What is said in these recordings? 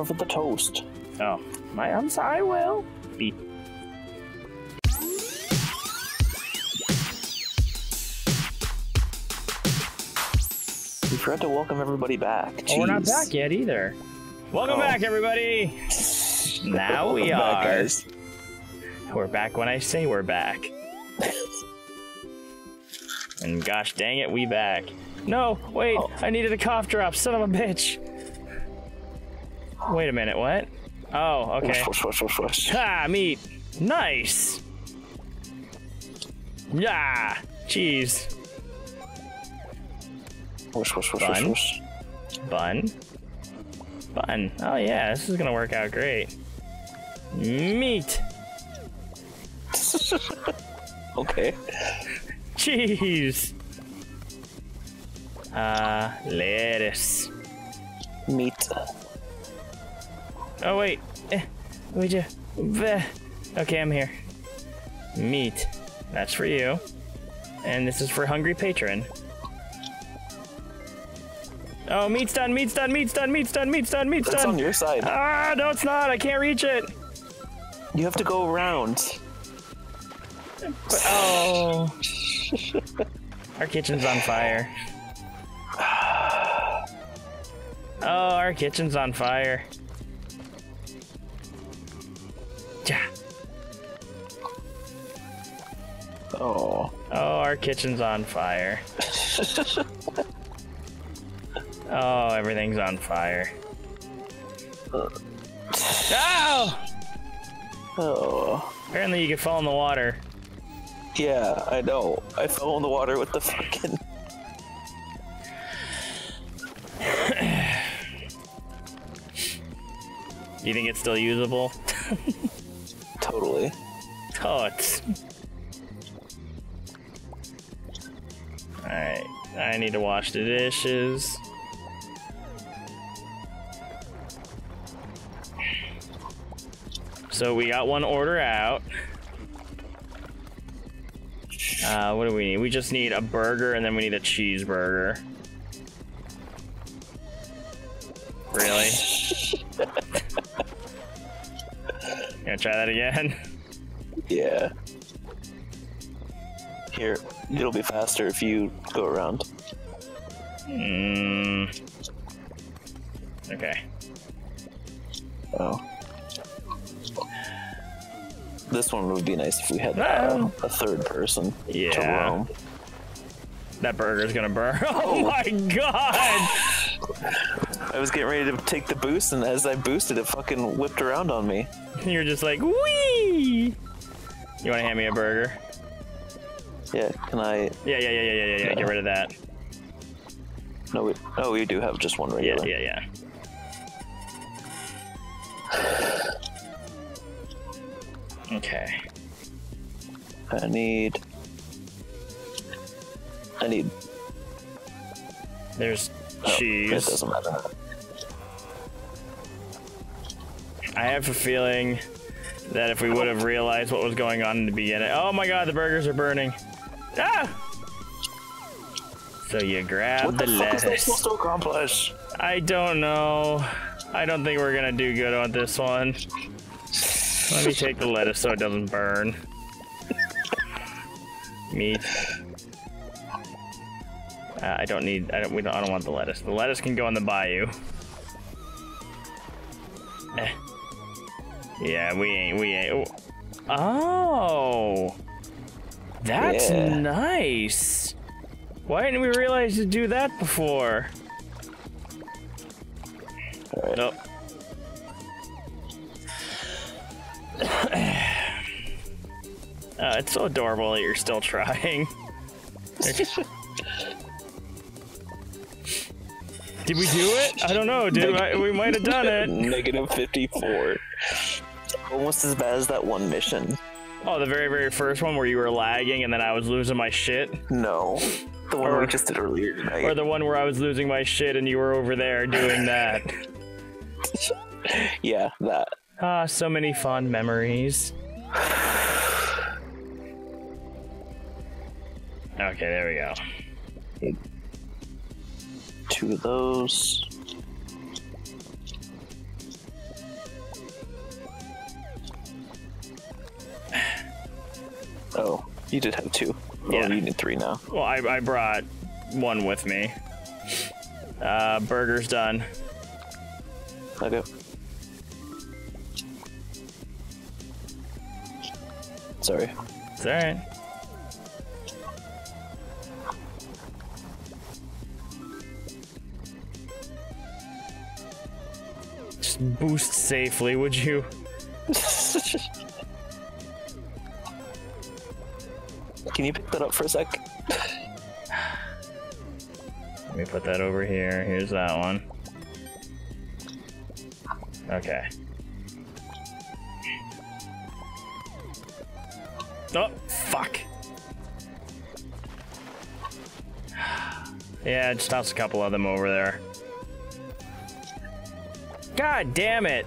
Over the toast. Oh, my answer I will be. We forgot to welcome everybody back. Jeez. We're not back yet either. Welcome back, everybody. Now we are. Guys. We're back when I say we're back. And gosh dang it, we back. No, wait, I needed a cough drop, son of a bitch. Wait a minute, what? Oh, okay. Ha, meat. Nice. Yeah, cheese. Bun. Bun. Bun. Oh yeah, this is gonna work out great. Meat. Okay. Cheese. Lettuce. Meat. Oh wait, would you? Okay, I'm here. Meat. That's for you. And this is for hungry patron. Oh, meat's done, meat's done, meat's done, meat's done, meat's done, meat's done. That's on your side. Ah, no, it's not. I can't reach it. You have to go around. But, oh. Our kitchen's on fire. Oh, our kitchen's on fire. Yeah. Oh. Oh, our kitchen's on fire. Oh, everything's on fire. Ow! Oh. Apparently you can fall in the water. Yeah, I know. I fell in the water with the fucking... You think it's still usable? Totally. Oh, it's... Alright, I need to wash the dishes. So we got one order out. What do we need? We just need a burger and then we need a cheeseburger. Really? Gonna try that again? Yeah. Here, it'll be faster if you go around. Mmm. Okay. Oh. This one would be nice if we had a third person to roam. That burger's gonna burn. Oh my god! I was getting ready to take the boost, and as I boosted, it fucking whipped around on me. You're just like, wee! You wanna hand me a burger? Yeah, can I... Yeah, get rid of that. No, we do have just one regular. Yeah. Okay. I need. There's cheese. It doesn't matter. I have a feeling that if we would have realized what was going on in the beginning. Oh my god, the burgers are burning. Ah! So you grab what the lettuce. What the fuck is that supposed to accomplish? I don't know. I don't think we're gonna do good on this one. Let me take the lettuce so it doesn't burn. Meat. I don't want the lettuce. The lettuce can go in the bayou. Yeah, we ain't. Oh! That's nice! Why didn't we realize to do that before? Right. Nope. It's so adorable that you're still trying. Did we do it? I don't know, dude. We might have done it. -54. Almost as bad as that one mission. Oh, the very, very first one where you were lagging and then I was losing my shit? No. The one we just did earlier tonight. Or the one where I was losing my shit and you were over there doing that. Yeah, that. Ah, so many fond memories. Okay, there we go. Two of those. You did have two. Yeah. Oh, you need three now. Well, I brought one with me. Burger's done. Okay. Sorry. It's all right. Just boost safely, would you? Can you pick that up for a sec? Let me put that over here. Here's that one. Okay. Oh, fuck. Yeah, just toss a couple of them over there. God damn it!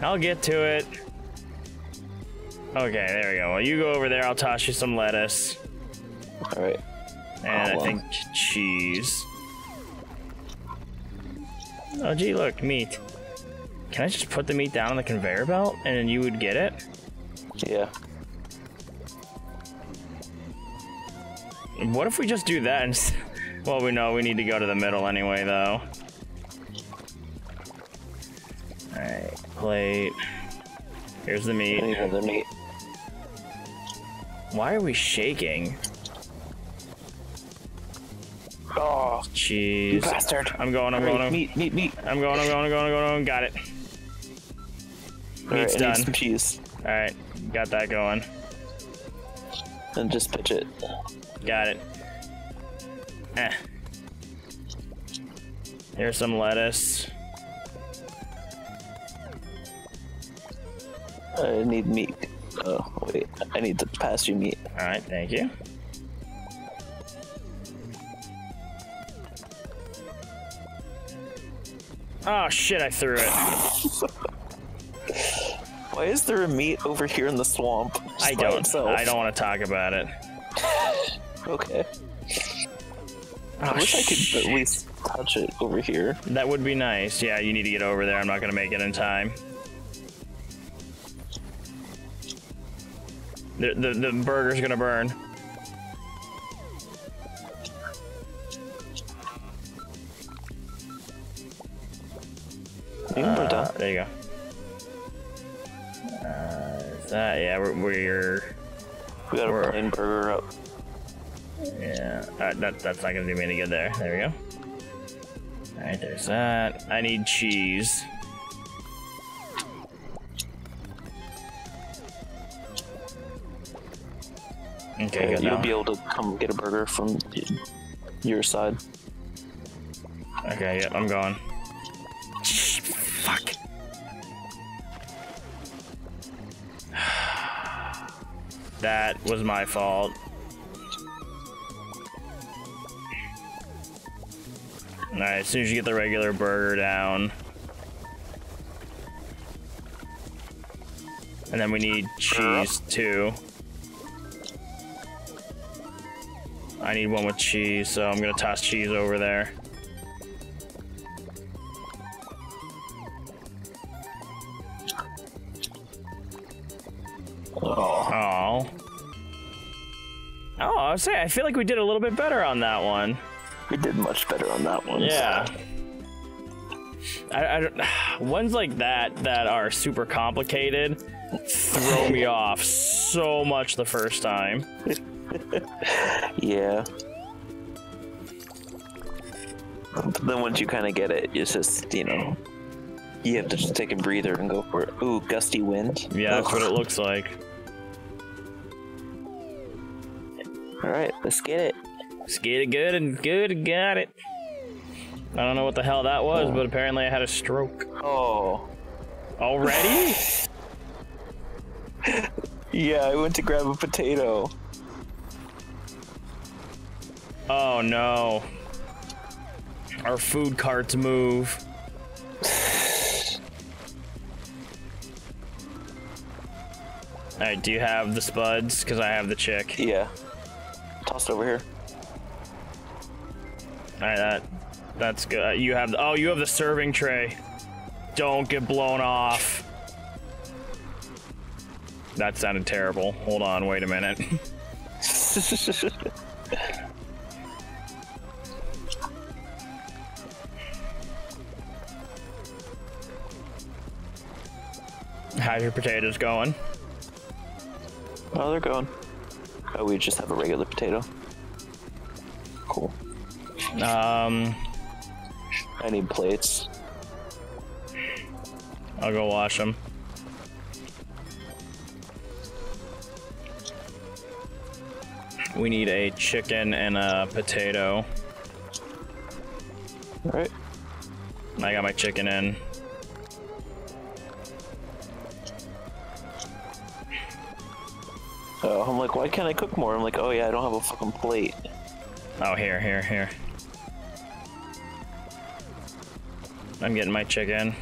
I'll get to it. Okay, there we go. Well, you go over there, I'll toss you some lettuce. Alright. And I think cheese. Oh, gee, look, meat. Can I just put the meat down on the conveyor belt and then you would get it? Yeah. What if we just do that instead? Well, we know we need to go to the middle anyway, though. Alright, plate. Here's the meat. Here's the meat. Why are we shaking? Oh, jeez. You bastard. I'm going. Meat. I'm going. Got it. Meat's done. Some cheese. Alright, got that going. And just pitch it. Got it. Eh. Here's some lettuce. I need meat. Oh, wait. I need to pass you meat. Alright, thank you. Oh, shit, I threw it. Why is there a meat over here in the swamp? I don't want to talk about it. Okay. I wish I could at least touch it over here. That would be nice. Yeah, you need to get over there. I'm not going to make it in time. The burger's going to burn. There you go. Yeah, we got a plain burger up. Yeah, that's not gonna do me any good there. There we go. All right, there's that. I need cheese. Okay, good. You'll be able to come get a burger from your side. Okay, yeah, I'm going. Fuck. That was my fault. Alright, as soon as you get the regular burger down. And then we need cheese too. I need one with cheese, so I'm gonna toss cheese over there. Oh, I was saying, I feel like we did a little bit better on that one. We did much better on that one. Yeah. So. Ones like that are super complicated throw me off so much the first time. Yeah. But then once you kind of get it, it's just, you know, you have to just take a breather and go for it. Ooh, gusty wind. Yeah, that's what it looks like. Alright, let's get it. Let's get it good and good. Got it. I don't know what the hell that was, but apparently I had a stroke. Oh. Already? Yeah, I went to grab a potato. Oh no. Our food carts move. Alright, do you have the spuds? Because I have the chick. Yeah. Tossed over here. Alright, that's good. You have the, oh, you have the serving tray. Don't get blown off. That sounded terrible. Hold on, wait a minute. How's your potatoes going? Oh, they're going. Oh, we just have a regular potato. Cool. I need plates. I'll go wash them. We need a chicken and a potato. Alright. I got my chicken in. Oh, I'm like, why can't I cook more? I'm like, oh yeah, I don't have a fucking plate. Oh, here, here, here. I'm getting my chicken.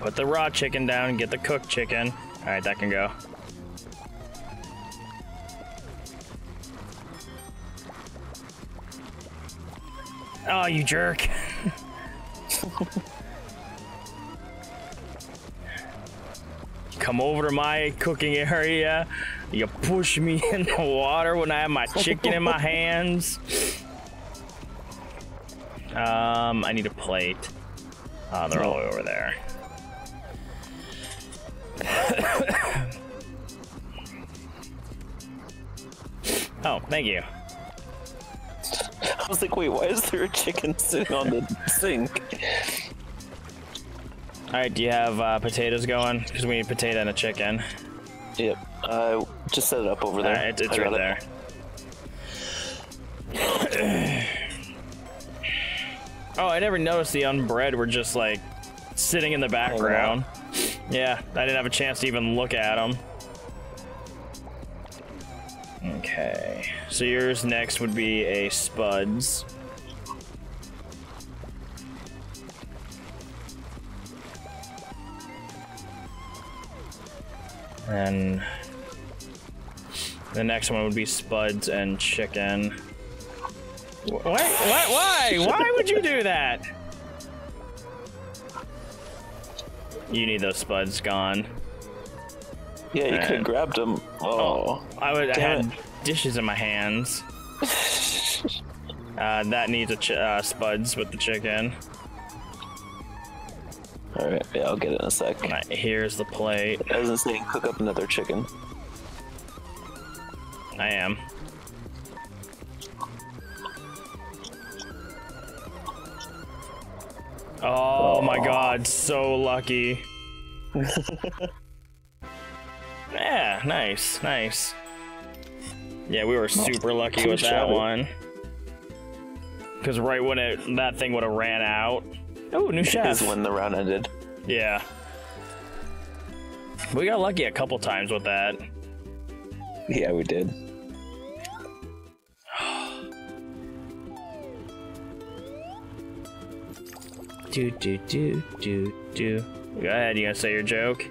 Put the raw chicken down, get the cooked chicken. Alright, that can go. Oh, you jerk. Come over to my cooking area. You push me in the water when I have my chicken in my hands. I need a plate. They're all the way over there. Oh, thank you. I was like, wait, why is there a chicken sitting on the sink? Alright, do you have potatoes going? Because we need potato and a chicken. Yep. Just set it up over there. It's right there. Oh, I never noticed the unbred were just, like, sitting in the background. Oh, wow. Yeah, I didn't have a chance to even look at them. Okay, so yours next would be a Spuds. And the next one would be Spuds and chicken. What? What? Why? Why would you do that? You need those Spuds gone. Yeah, you could have grabbed them. Oh, I had dishes in my hands. That needs a Spuds with the chicken. All right, yeah, I'll get it in a sec. All right, here's the plate. I was saying, cook up another chicken. I am. Oh, my God, so lucky. Yeah, nice, nice. Yeah, we were super lucky with that one. Because right when that thing would have ran out. Oh, new chef. Is when the round ended. Yeah. We got lucky a couple times with that. Yeah, we did. Go ahead, you gonna say your joke?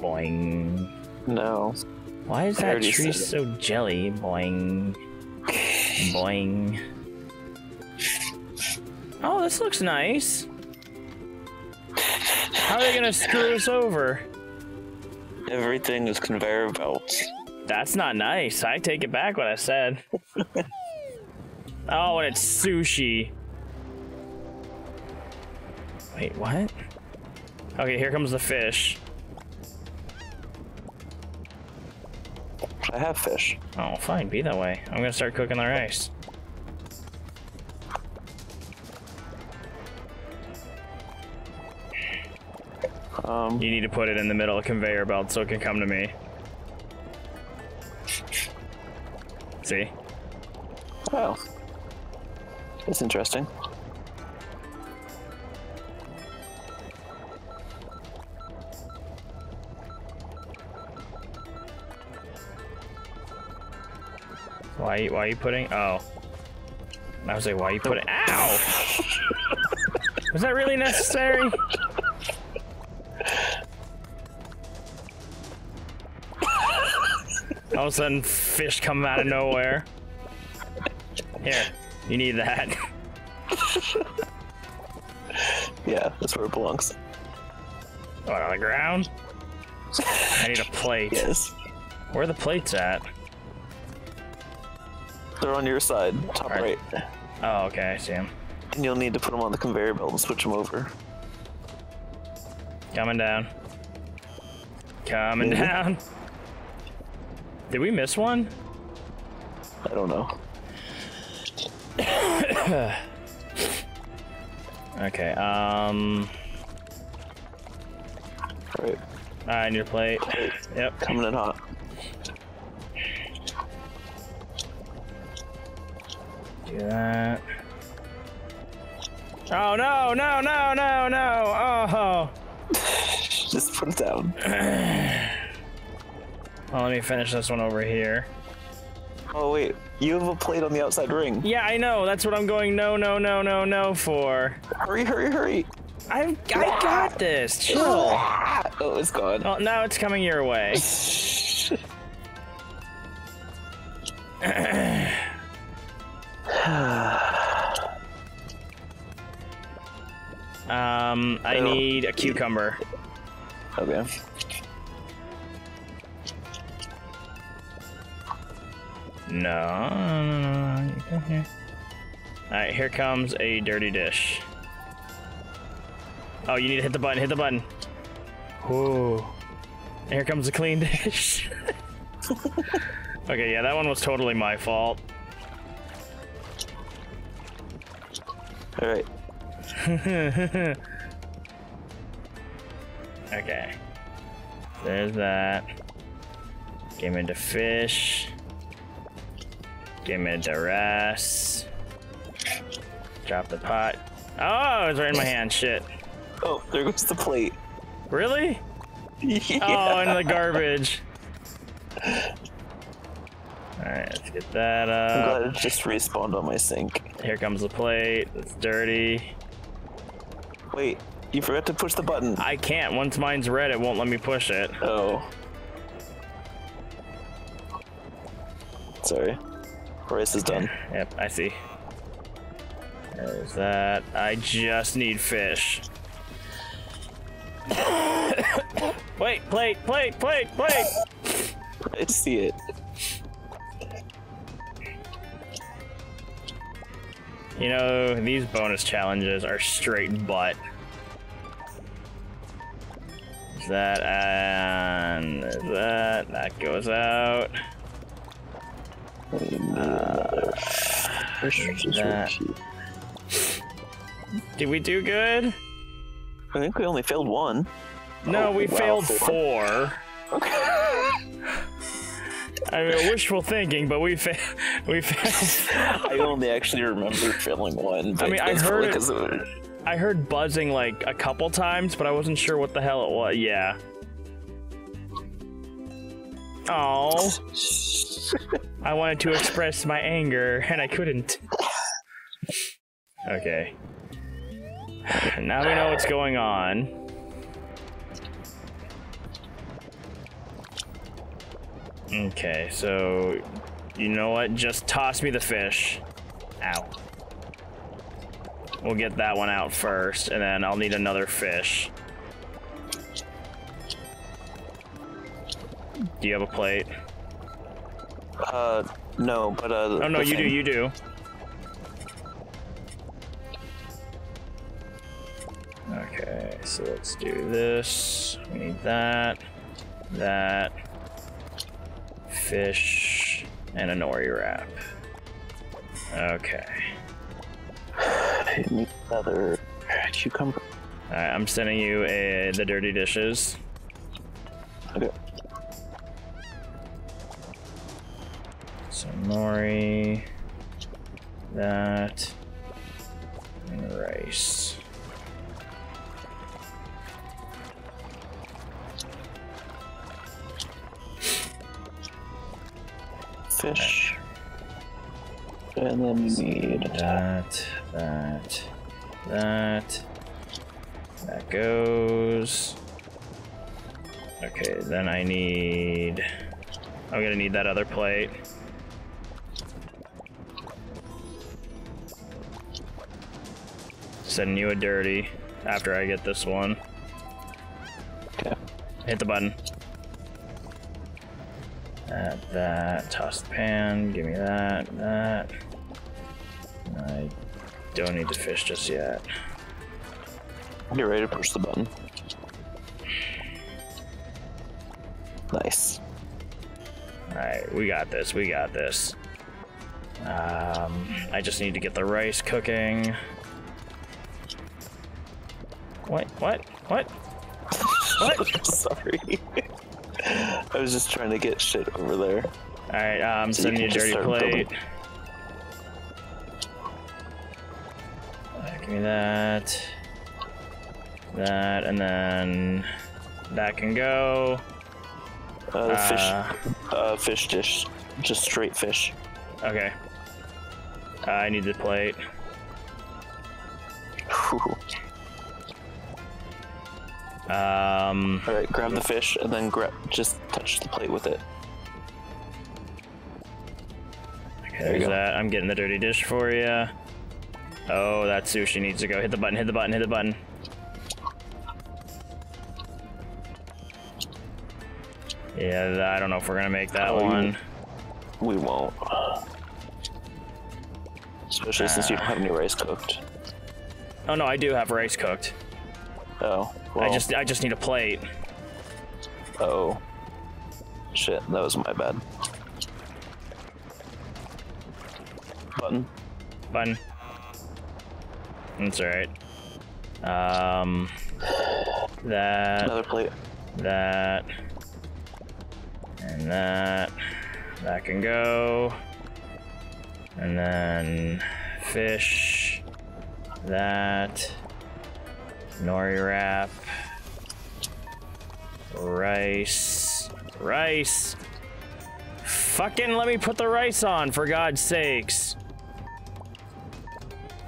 Boing. No. Why is that tree so jelly? Boing. Boing. Oh, this looks nice. How are they gonna screw us over? Everything is conveyor belts. That's not nice. I take it back what I said. Oh, and it's sushi. Wait, what? Okay, here comes the fish. I have fish. Oh, fine. Be that way. I'm gonna start cooking the rice. You need to put it in the middle of the conveyor belt so it can come to me. See? Oh. That's interesting. Why are you putting? Oh, I was like, why are you putting? Ow! Was that really necessary? All of a sudden, fish come out of nowhere. Here, you need that. Yeah, that's where it belongs. What, on the ground? I need a plate. Yes. Where are the plates at? They're on your side, top right. Oh, okay, I see them. And you'll need to put them on the conveyor belt and switch them over. Coming down. Coming down. Did we miss one? I don't know. Okay, Alright. I need a plate. Yep. Coming in hot. Do that. Oh no, no, no, no, no! Oh! Just put it down. Well, let me finish this one over here. Oh wait, you have a plate on the outside ring. Yeah, I know. That's what I'm going no, no, no, no, no for. Hurry, hurry, hurry! I got this. Chill. Oh, it's gone. Oh, now it's coming your way. I need a cucumber. Okay. No, you come here. Alright, here comes a dirty dish. Oh, you need to hit the button, hit the button. Whoa. And here comes a clean dish. Okay, yeah, that one was totally my fault. Alright. Okay. There's that. Give me the fish. Give me the rest. Drop the pot. Oh, it's right in my hand. Shit. Oh, there goes the plate. Really? Yeah. Oh, in the garbage. Alright, let's get that up. I'm glad it just respawned on my sink. Here comes the plate. It's dirty. Wait, you forgot to push the button. I can't. Once mine's red, it won't let me push it. Oh. Sorry. Rice is done. Yep, I see. There's that. I just need fish. Wait, plate, plate, plate, plate! I see it. You know, these bonus challenges are straight butt. That and that. That goes out. Did we do good? I think we only failed one. No, oh, we failed four. I mean, wishful thinking, but we failed. I only actually remember failing one. I mean, I heard buzzing like a couple times, but I wasn't sure what the hell it was. Yeah. Oh. I wanted to express my anger, and I couldn't. Okay. Now we know what's going on. Okay, so... You know what? Just toss me the fish. Ow. We'll get that one out first, and then I'll need another fish. Do you have a plate? No, but oh no, you do, you do. Okay, so let's do this. We need that, that, fish, and an nori wrap. Okay. I need another cucumber. Alright, I'm sending you the dirty dishes. Okay. So nori, that, and rice. Fish. Okay. And then we need that, that, that. That goes. Okay, then I need. I'm gonna need that other plate. Send you a dirty after I get this one. Okay. Hit the button. That, that, toss the pan, give me that, that. I don't need the fish just yet. Get ready to push the button. Nice. Alright, we got this, we got this. I just need to get the rice cooking. What? Sorry. I was just trying to get shit over there. Alright, I'm sending you a dirty plate. Give me that. That, and then... That can go. The fish... fish dish. Just straight fish. Okay. I need the plate. Whew. Alright, grab the fish and then just touch the plate with it. Okay, there's that. I'm getting the dirty dish for you. Oh, that sushi needs to go. Hit the button, hit the button, hit the button. Yeah, I don't know if we're gonna make that one. We won't. Especially since you don't have any rice cooked. Oh no, I do have rice cooked. Oh. Well, I just need a plate. Oh. Shit, that was my bad. Button. Button. That's alright. That. Another plate. That. And that. That can go. And then. Fish. That. Nori wrap. Rice. Rice! Fucking let me put the rice on, for God's sakes.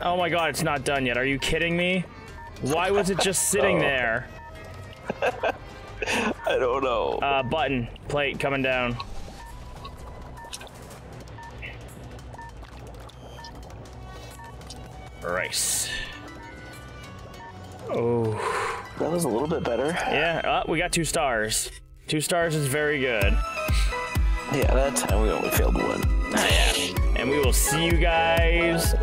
Oh my God, it's not done yet. Are you kidding me? Why was it just sitting there? I don't know. Button. Plate coming down. Rice. Oh, that was a little bit better. Yeah, we got 2 stars. 2 stars is very good. Yeah, that time we only failed 1. Yeah. And we will see you guys